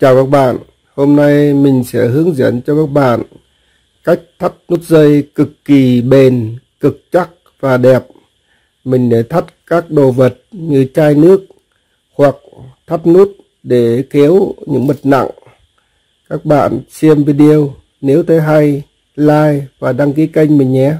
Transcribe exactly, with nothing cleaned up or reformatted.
Chào các bạn, hôm nay mình sẽ hướng dẫn cho các bạn cách thắt nút dây cực kỳ bền, cực chắc và đẹp. Mình để thắt các đồ vật như chai nước hoặc thắt nút để kéo những vật nặng. Các bạn xem video, nếu thấy hay, like và đăng ký kênh mình nhé.